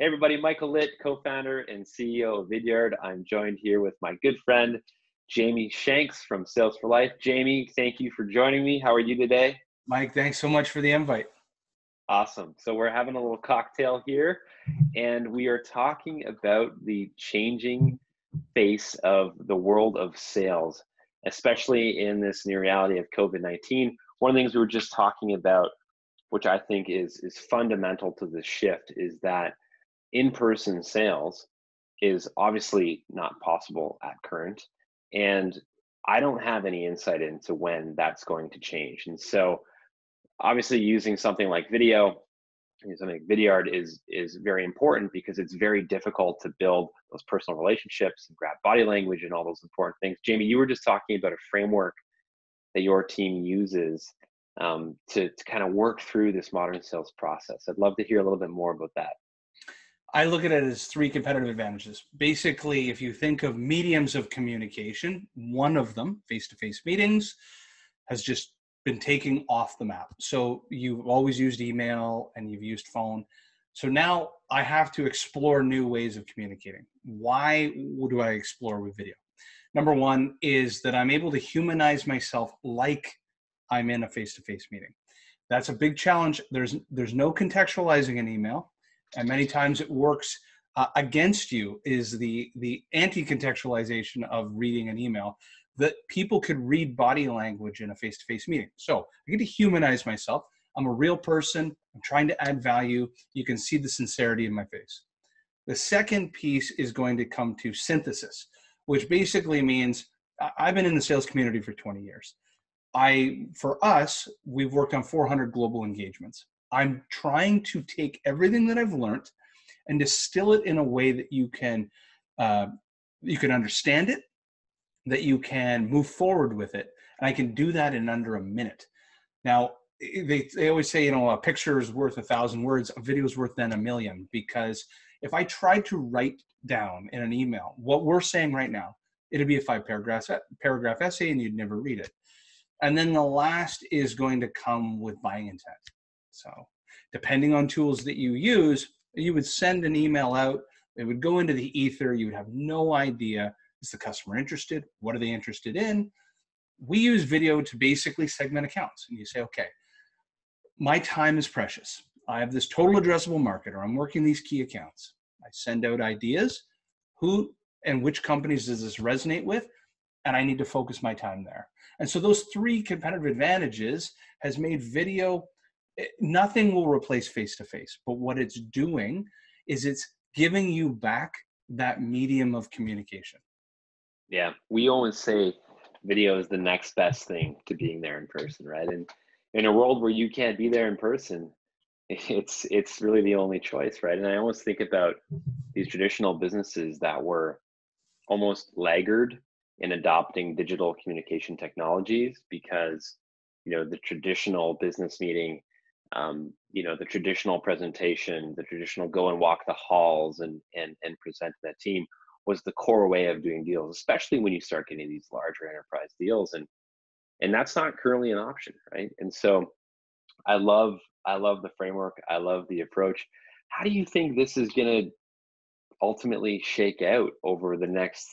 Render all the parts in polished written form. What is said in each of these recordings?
Hey everybody, Michael Litt, co-founder and CEO of Vidyard. I'm joined here with my good friend, Jamie Shanks from Sales for Life. Jamie, thank you for joining me. How are you today? Mike, thanks so much for the invite. Awesome. So we're having a little cocktail here and we are talking about the changing face of the world of sales, especially in this new reality of COVID-19. One of the things we were just talking about, which I think is fundamental to the shift, is that in-person sales is obviously not possible at current, and I don't have any insight into when that's going to change. And so obviously using something like video, something like Vidyard is very important because it's very difficult to build those personal relationships and grab body language and all those important things. Jamie, you were just talking about a framework that your team uses to kind of work through this modern sales process. I'd love to hear a little bit more about that. I look at it as three competitive advantages. Basically, if you think of mediums of communication, one of them, face-to-face meetings, has just been taking off the map. So you've always used email and you've used phone. So now I have to explore new ways of communicating. Why do I explore with video? Number one is that I'm able to humanize myself like I'm in a face-to-face meeting. That's a big challenge. There's no contextualizing an email. And many times it works against you, is the anti-contextualization of reading an email, that people could read body language in a face-to-face meeting. So I get to humanize myself. I'm a real person. I'm trying to add value. You can see the sincerity in my face. The second piece is going to come to synthesis, which basically means I've been in the sales community for 20 years. For us, we've worked on 400 global engagements. I'm trying to take everything that I've learned and distill it in a way that you can understand it, that you can move forward with it. And I can do that in under a minute. Now, they always say, you know, a picture is worth 1,000 words, a video is worth then 1,000,000, because if I tried to write down in an email what we're saying right now, it'd be a 5-paragraph essay and you'd never read it. And then the last is going to come with buying intent. So depending on tools that you use, you would send an email out, it would go into the ether, you would have no idea, is the customer interested? What are they interested in? We use video to basically segment accounts. And you say, okay, my time is precious. I have this total addressable market, or I'm working these key accounts. I send out ideas, who and which companies does this resonate with? And I need to focus my time there. And so those three competitive advantages has made video. Nothing will replace face-to-face, but what it's doing is it's giving you back that medium of communication. Yeah, we always say video is the next best thing to being there in person, right? And in a world where you can't be there in person, it's really the only choice, right? And I always think about these traditional businesses that were almost laggard in adopting digital communication technologies because, you know, the traditional business meeting, you know, the traditional presentation, the traditional go and walk the halls and present to that team was the core way of doing deals, especially when you start getting these larger enterprise deals. And that's not currently an option, right? And so I love the framework. I love the approach. How do you think this is going to ultimately shake out over the next,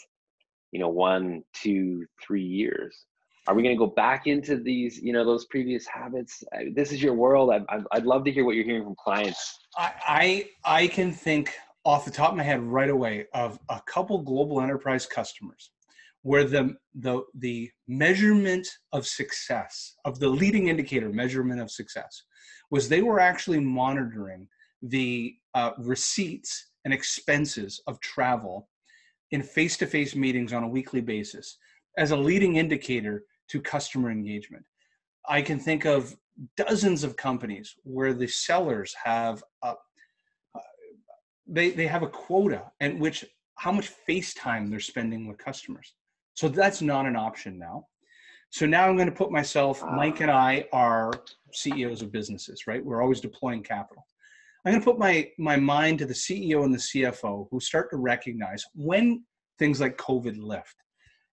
you know, 1, 2, 3 years? Are we going to go back into these, you know, those previous habits? This is your world. I'd love to hear what you're hearing from clients. I can think off the top of my head right away of a couple global enterprise customers where the measurement of success, of the leading indicator measurement of success, was they were actually monitoring the receipts and expenses of travel in face-to-face meetings on a weekly basis as a leading indicator to customer engagement. I can think of dozens of companies where the sellers have they have a quota and which how much face time they're spending with customers. So that's not an option now. So now I'm going to put myself, Mike and I are CEOs of businesses, right? We're always deploying capital. I'm going to put my mind to the CEO and the CFO who start to recognize when things like COVID lift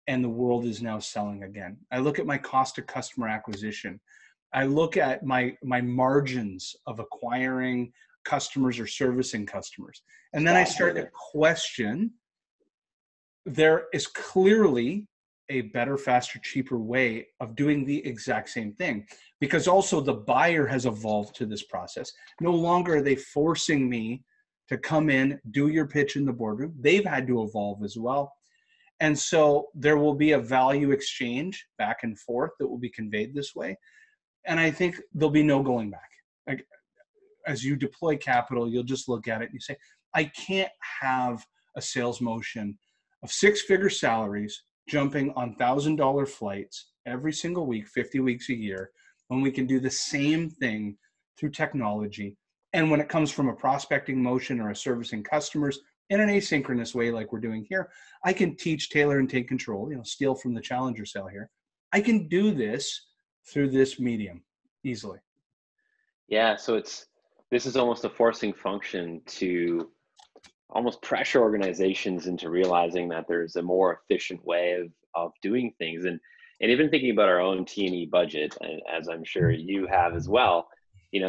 and the world is now selling again. I look at my cost of customer acquisition. I look at my margins of acquiring customers or servicing customers. And then I start to question, there is clearly a better, faster, cheaper way of doing the exact same thing, because also the buyer has evolved to this process. No longer are they forcing me to come in, do your pitch in the boardroom. They've had to evolve as well. And so there will be a value exchange back and forth that will be conveyed this way. And I think there'll be no going back. Like, as you deploy capital, you'll just look at it and you say, I can't have a sales motion of six-figure salaries jumping on $1,000 flights every single week, 50 weeks a year, when we can do the same thing through technology. And when it comes from a prospecting motion or a servicing customers in an asynchronous way, like we're doing here, I can teach, tailor, and take control, steal from the challenger sale here. I can do this through this medium easily. Yeah, so this is almost a forcing function to almost pressure organizations into realizing that there's a more efficient way of doing things. And even thinking about our own T&E budget, as I'm sure you have as well,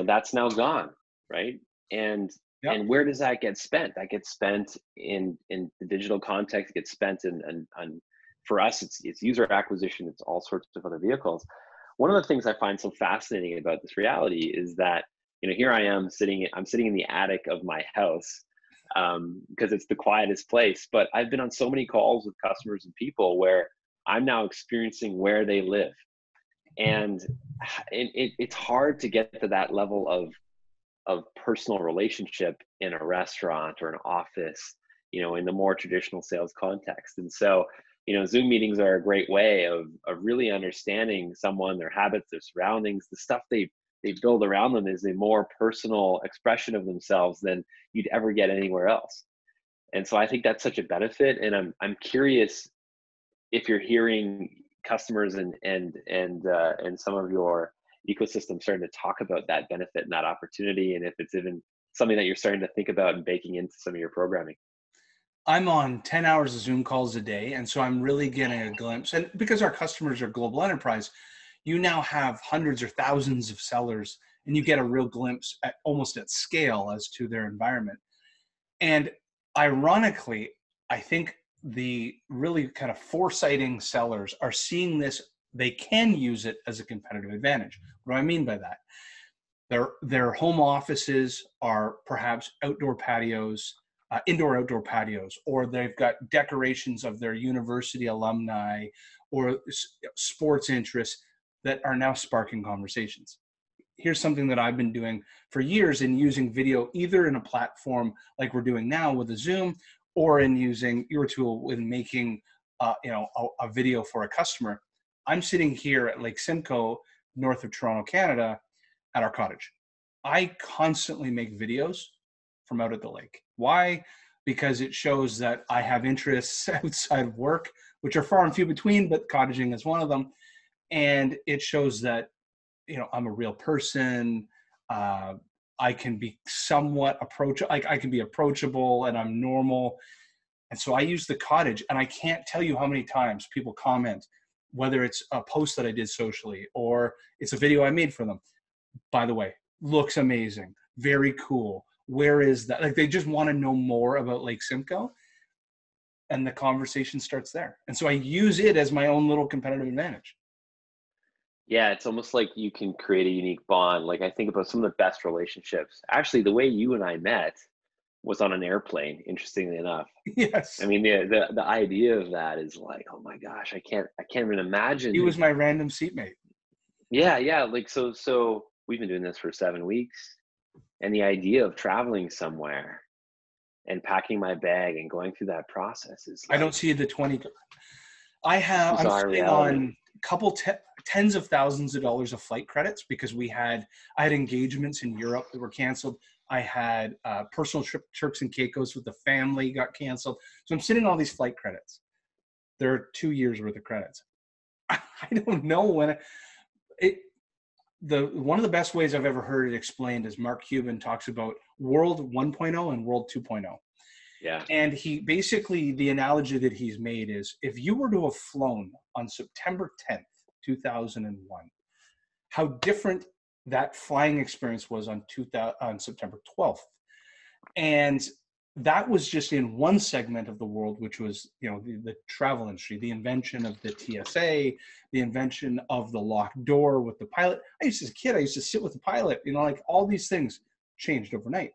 that's now gone, right? And where does that get spent? That gets spent in the digital context, gets spent in for us, it's user acquisition, it's all sorts of other vehicles. One of the things I find so fascinating about this reality is that, here I am sitting in the attic of my house, because it's the quietest place, but I've been on so many calls with customers and people where I'm now experiencing where they live. And it's hard to get to that level of personal relationship in a restaurant or an office, in the more traditional sales context. And so, Zoom meetings are a great way of really understanding someone, their habits, their surroundings, the stuff they build around them is a more personal expression of themselves than you'd ever get anywhere else. And so I think that's such a benefit. And I'm curious if you're hearing customers and some of your ecosystem starting to talk about that benefit and that opportunity, and if it's even something that you're starting to think about and baking into some of your programming. I'm on 10 hours of Zoom calls a day. And so I'm really getting a glimpse, and because our customers are global enterprise, you now have hundreds or thousands of sellers, and you get a real glimpse almost at scale as to their environment. And ironically, I think the really kind of foresighting sellers are seeing this. They can use it as a competitive advantage. What do I mean by that? Their home offices are perhaps outdoor patios, indoor-outdoor patios, or they've got decorations of their university alumni or sports interests that are now sparking conversations. Here's something that I've been doing for years in using video, either in a platform like we're doing now with a Zoom, or in using your tool in making a video for a customer. I'm sitting here at Lake Simcoe, north of Toronto, Canada, at our cottage. I constantly make videos from out at the lake. Why? Because it shows that I have interests outside of work, which are far and few between, but cottaging is one of them. And it shows that, I'm a real person. I can be somewhat approachable. I can be approachable, and I'm normal. And so I use the cottage, and I can't tell you how many times people comment, whether it's a post that I did socially or it's a video I made for them. By the way, looks amazing. Very cool. Where is that? Like, they just want to know more about Lake Simcoe, and the conversation starts there. And so I use it as my own little competitive advantage. Yeah, it's almost like you can create a unique bond. Like, I think about some of the best relationships. Actually, the way you and I met was on an airplane, interestingly enough. Yes. I mean, the idea of that is like, oh my gosh, I can't even imagine. He was my random seatmate. Yeah. Like, so we've been doing this for 7 weeks, and the idea of traveling somewhere and packing my bag and going through that process is like, I don't see the 20. I'm sitting on a couple tens of thousands of dollars of flight credits, because I had engagements in Europe that were canceled. I had a personal trip to Turks and Caicos with the family, got canceled. So I'm sitting on all these flight credits. There are 2 years worth of credits. I don't know when one of the best ways I've ever heard it explained is Mark Cuban talks about world 1.0 and world 2.0. Yeah. And he basically, the analogy that he's made is, if you were to have flown on September 10th, 2001, how different that flying experience was on September 12th. And that was just in one segment of the world, which was, you know, the travel industry, the invention of the TSA, the invention of the locked door with the pilot. I used to, as a kid, I used to sit with the pilot, you know, like all these things changed overnight.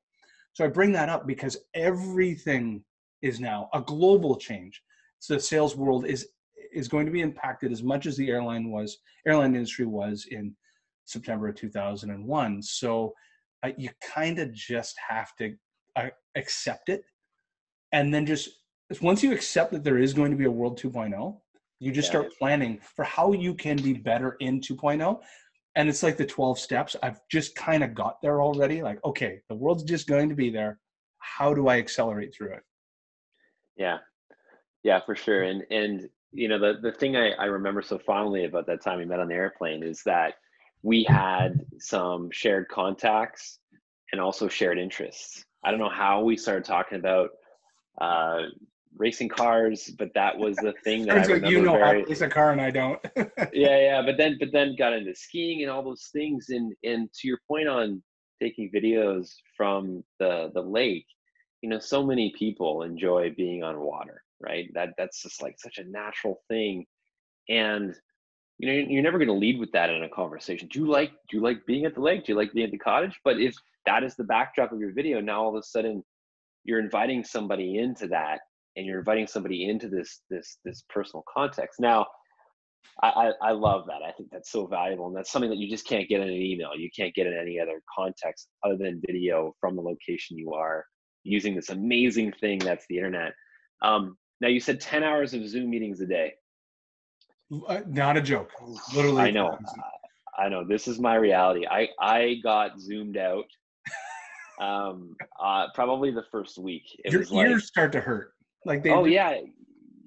So I bring that up because everything is now a global change. So the sales world is going to be impacted as much as the airline industry was in September of 2001. So you kind of just have to accept it. And then just, once you accept that there is going to be a world 2.0, you just start planning for how you can be better in 2.0. And it's like the 12 steps. I've just kind of got there already. Like, okay, the world's just going to be there. How do I accelerate through it? Yeah. Yeah, for sure. And you know, the thing I remember so fondly about that time we met on the airplane is that we had some shared contacts and also shared interests. I don't know how we started talking about racing cars, but that was the thing that I remember. You know how to race a car and I don't. Yeah. But then got into skiing and all those things. And to your point on taking videos from the lake, you know, so many people enjoy being on water, right? That's just like such a natural thing. And, you know, you're never going to lead with that in a conversation. Do you like being at the lake? Do you like being at the cottage? But if that is the backdrop of your video, now all of a sudden you're inviting somebody into that, and you're inviting somebody into this personal context. Now, I love that. I think that's so valuable. And that's something that you just can't get in an email. You can't get in any other context other than video from the location you are, using this amazing thing that's the internet. Now, you said 10 hours of Zoom meetings a day. Not a joke. Literally. I know. I know. This is my reality. I got Zoomed out probably the first week. Your ears start to hurt. Like I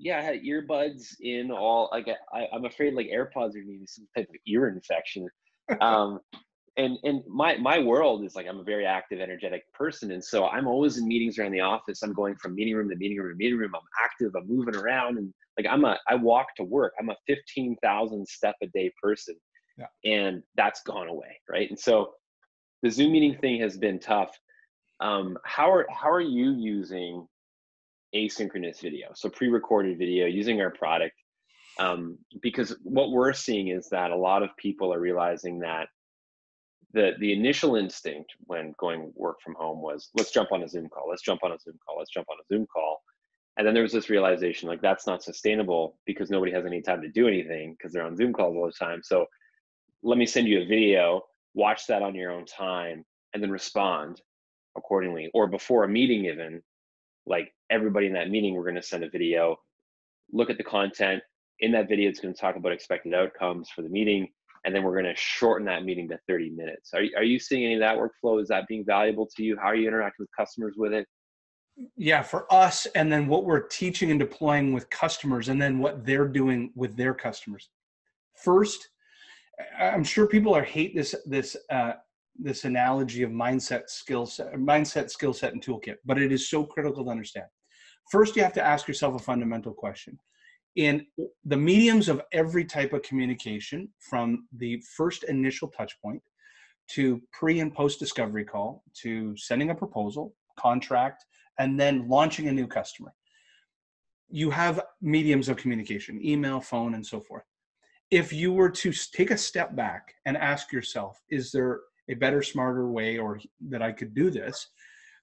had earbuds in all. Like I'm afraid like AirPods are gonna be some type of ear infection. And my world is like I'm a very active, energetic person, and so I'm always in meetings around the office. I'm going from meeting room to meeting room to meeting room. I'm active. I'm moving around, and like I walk to work. I'm a 15,000 step a day person, and that's gone away, right? And so the Zoom meeting thing has been tough. How are you using asynchronous video, so pre-recorded video, using our product, because what we're seeing is that a lot of people are realizing that the initial instinct when going work from home was let's jump on a Zoom call, and then there was this realization like that's not sustainable because nobody has any time to do anything because they're on Zoom calls all the time. So let me send you a video, watch that on your own time, and then respond accordingly, or before a meeting even. Like everybody in that meeting, we're going to send a video, look at the content. In that video, it's going to talk about expected outcomes for the meeting. And then we're going to shorten that meeting to 30 minutes. Are you seeing any of that workflow? Is that being valuable to you? How are you interacting with customers with it? Yeah, for us, and then what we're teaching and deploying with customers, and then what they're doing with their customers. First, I'm sure people hate this analogy of mindset, skill set, and toolkit, but it is so critical to understand. First, you have to ask yourself a fundamental question. In the mediums of every type of communication, from the first initial touch point to pre and post discovery call, to sending a proposal, contract, and then launching a new customer, you have mediums of communication, email, phone, and so forth. If you were to take a step back and ask yourself, is there a better, smarter way, or that I could do this,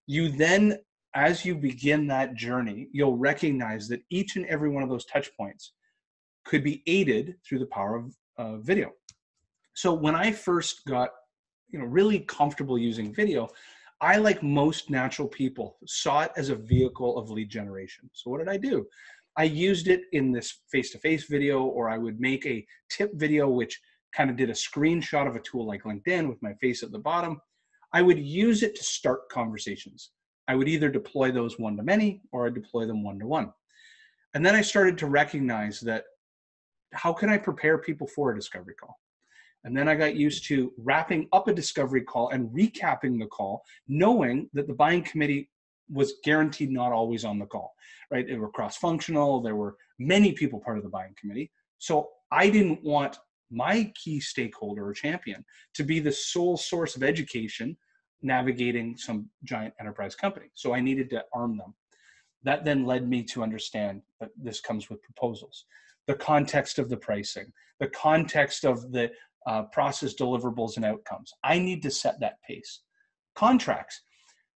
you then, as you begin that journey, you'll recognize that each and every one of those touch points could be aided through the power of video. So when I first got, you know, really comfortable using video, I, like most natural people, saw it as a vehicle of lead generation. So what did I do? I used it in this face-to-face video, or I would make a tip video, which kind of did a screenshot of a tool like LinkedIn with my face at the bottom. I would use it to start conversations. I would either deploy those one-to-many, or I'd deploy them one-to-one. And then I started to recognize that, how can I prepare people for a discovery call? And then I got used to wrapping up a discovery call and recapping the call, knowing that the buying committee was guaranteed not always on the call, right? They were cross-functional. There were many people part of the buying committee. So I didn't want my key stakeholder or champion to be the sole source of education navigating some giant enterprise company. So I needed to arm them. That then led me to understand that this comes with proposals, the context of the pricing, the context of the process deliverables and outcomes. I need to set that pace. Contracts.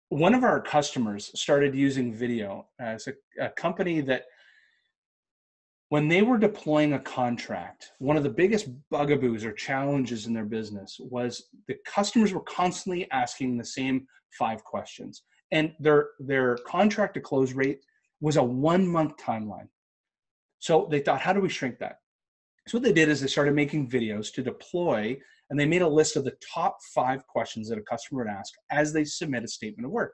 One of our customers started using video as a company that when they were deploying a contract, one of the biggest bugaboos or challenges in their business was the customers were constantly asking the same 5 questions. And their contract to close rate was a 1-month timeline. So they thought, how do we shrink that? So what they did is they started making videos to deploy, and they made a list of the top 5 questions that a customer would ask as they submit a statement of work.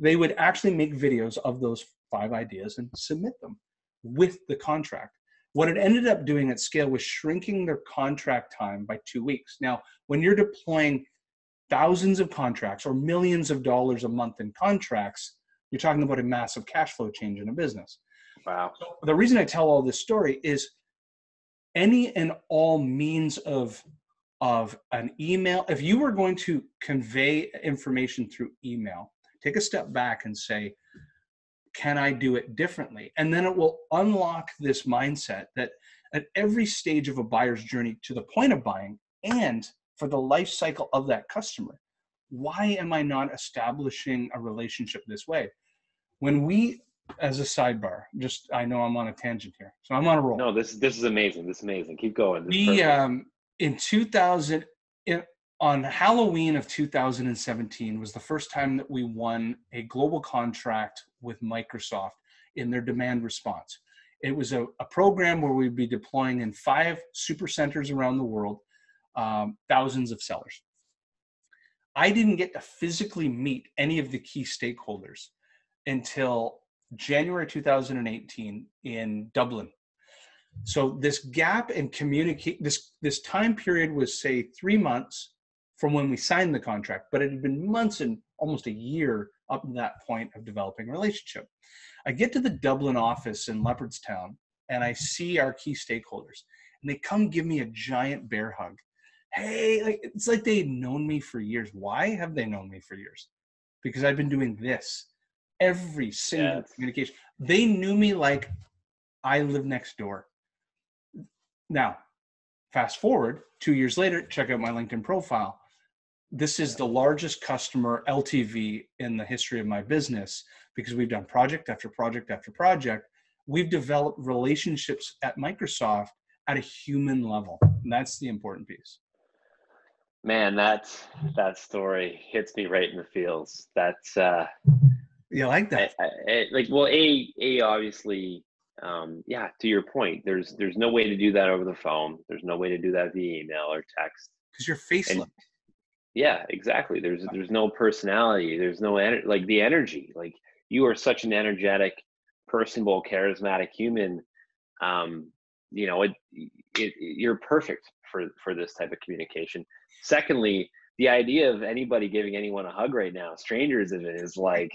They would actually make videos of those 5 ideas and submit them with the contract. What it ended up doing at scale was shrinking their contract time by 2 weeks. Now, when you're deploying thousands of contracts or millions of dollars a month in contracts, you're talking about a massive cash flow change in a business. Wow. So the reason I tell all this story is any and all means of an email, if you were going to convey information through email, take a step back and say, can I do it differently? And then it will unlock this mindset that at every stage of a buyer's journey to the point of buying and for the life cycle of that customer, why am I not establishing a relationship this way? When we, as a sidebar, just, I know I'm on a tangent here, so I'm on a roll. No, this is amazing. This is amazing. Keep going. We, on Halloween of 2017 was the first time that we won a global contract with Microsoft in their demand response. It was a program where we'd be deploying in 5 super centers around the world, thousands of sellers. I didn't get to physically meet any of the key stakeholders until January 2018 in Dublin. So this gap in communicate, this time period was, say, 3 months from when we signed the contract, but it had been months and almost a year up to that point of developing a relationship. I get to the Dublin office in Leopardstown and I see our key stakeholders, and they come give me a giant bear hug. Hey, it's like they'd known me for years. Why have they known me for years? Because I've been doing this every single communication. They knew me like I live next door. Now, fast forward 2 years later, check out my LinkedIn profile. This is the largest customer LTV in the history of my business because we've done project after project after project. We've developed relationships at Microsoft at a human level. And that's the important piece. Man, that story hits me right in the feels. That's you like that? Obviously. Yeah, to your point, there's no way to do that over the phone. There's no way to do that via email or text. Because you're faceless. Yeah, exactly. There's no personality. There's no the energy. Like, you are such an energetic, personable, charismatic human. You're perfect for this type of communication. Secondly, the idea of anybody giving anyone a hug right now, strangers even, is like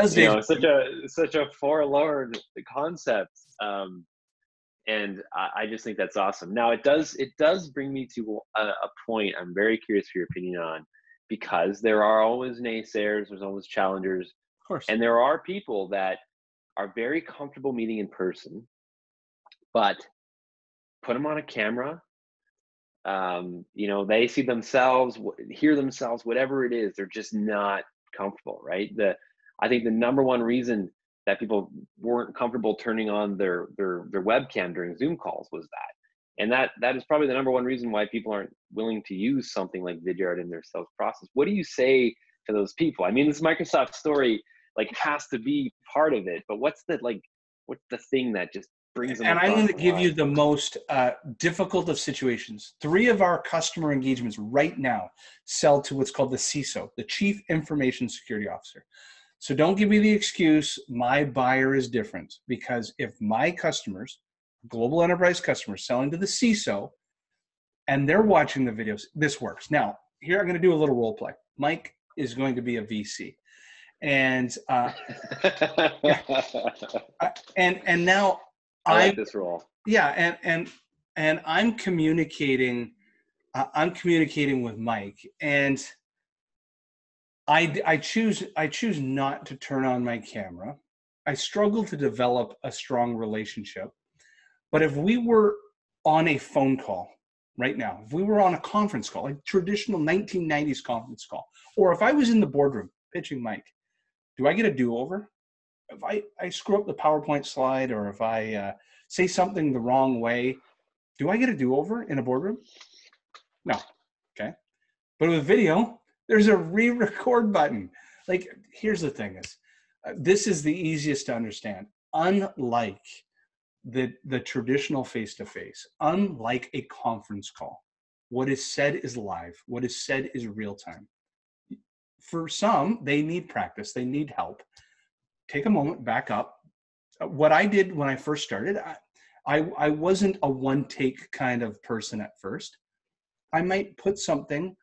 such a forlorn concept. And I just think that's awesome. Now it does bring me to a point I'm very curious for your opinion on, because there are always naysayers, there's always challengers, of course, and there are people that are very comfortable meeting in person, but put them on a camera. They see themselves, hear themselves, whatever it is, they're just not comfortable, right? I think the number one reason that people weren't comfortable turning on their webcam during Zoom calls was that. And that is probably the number one reason why people aren't willing to use something like Vidyard in their sales process. What do you say to those people? I mean, this Microsoft story, has to be part of it, but what's the thing that just brings them? And I'm going to give you the most difficult of situations. 3 of our customer engagements right now sell to what's called the CISO, the Chief Information Security Officer. So don't give me the excuse, my buyer is different, because if my customers, global enterprise customers selling to the CISO, and they're watching the videos, this works. Now, here I'm going to do a little role play. Mike is going to be a VC. And now I like this role. Yeah, and and I'm communicating with Mike, and I choose not to turn on my camera. I struggle to develop a strong relationship. But if we were on a phone call right now, if we were on a conference call, like traditional 1990s conference call, or if I was in the boardroom pitching Mike, do I get a do-over? If I screw up the PowerPoint slide, or if I say something the wrong way, do I get a do-over in a boardroom? No. Okay. But with video, there's a re-record button. Like, here's the thing is, this is the easiest to understand. Unlike the traditional face-to-face, unlike a conference call, what is said is live. What is said is real time. For some, they need practice. They need help. Take a moment, back up. What I did when I first started, I wasn't a one-take kind of person at first. I might put something,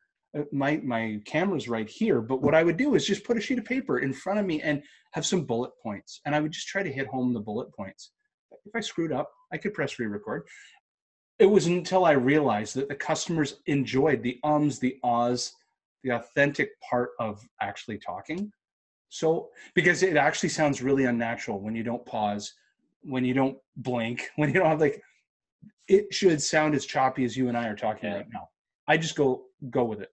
my camera's right here, but what I would do is just put a sheet of paper in front of me and have some bullet points. And I would just try to hit home the bullet points. If I screwed up, I could press re-record. It was until I realized that the customers enjoyed the ums, the ahs, the authentic part of actually talking. So, because it actually sounds really unnatural when you don't pause, when you don't blink, when you don't have, like, it should sound as choppy as you and I are talking right now. I just go with it.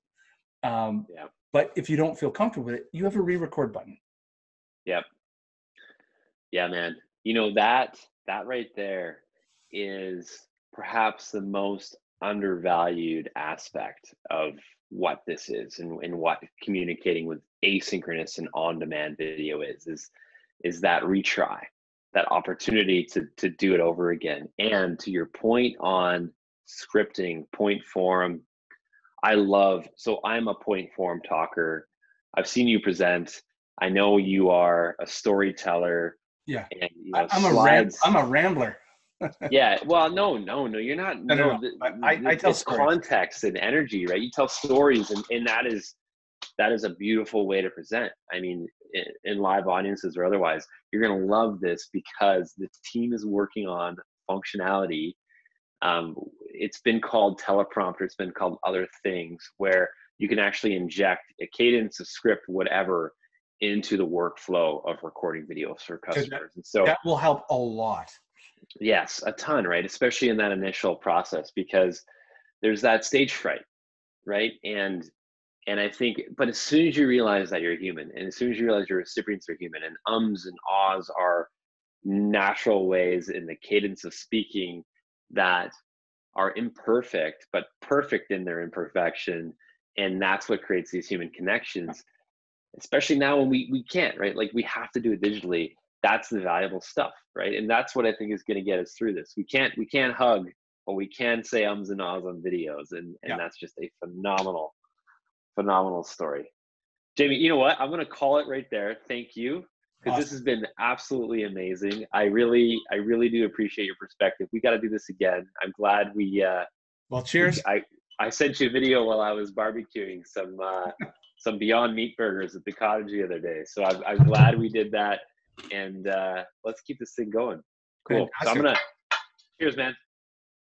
But if you don't feel comfortable with it, you have a re-record button. Yep. Yeah, man. You know, that right there is perhaps the most undervalued aspect of what this is and what communicating with asynchronous and on-demand video is that retry, that opportunity to do it over again. And to your point on scripting, point form, so I'm a point form talker. I've seen you present. I know you are a storyteller. Yeah. And, you know, I'm a rambler. Yeah. Well, no, you're not. No. I tell stories. Context and energy, right? You tell stories, and that is a beautiful way to present. I mean, in live audiences or otherwise, you're going to love this because the team is working on functionality. It's been called teleprompter. It's been called other things where you can actually inject a cadence, a script, whatever, into the workflow of recording videos for customers. And so that will help a lot. Yes, a ton, right? Especially in that initial process, because there's that stage fright, right? And I think, but as soon as you realize that you're human, and as soon as you realize your recipients are human, and ums and ahs are natural ways in the cadence of speaking that are imperfect, but perfect in their imperfection, and that's what creates these human connections, especially now when we can't, right? Like, we have to do it digitally. That's the valuable stuff, right? And that's what I think is going to get us through this. We can't hug, but we can say ums and ahs on videos, and that's just a phenomenal story. Jamie, you know what? I'm going to call it right there. Thank you, because awesome. This has been absolutely amazing. I really do appreciate your perspective. We got to do this again. I'm glad we. Well, cheers. I sent you a video while I was barbecuing some Beyond Meat burgers at the cottage the other day. So I'm glad we did that. And let's keep this thing going. Cool. So I'm gonna cheers, man.